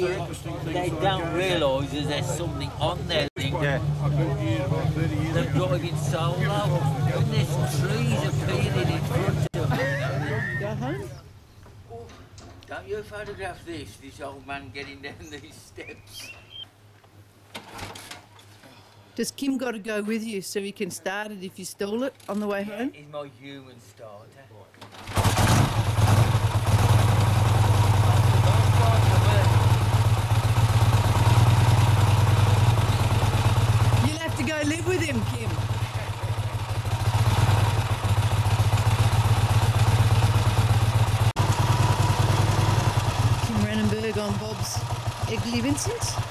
they don't realise that there's something on there. Yeah. They're driving so low, and there's trees appearing in front of them. Go home. Don't you photograph this? This old man getting down these steps. Does Kim got to go with you so he can start it if you stole it on the way home? He's my human starter. You'll have to go live with him, Kim. Kim Renenberg on Bob's Eggley Vincent.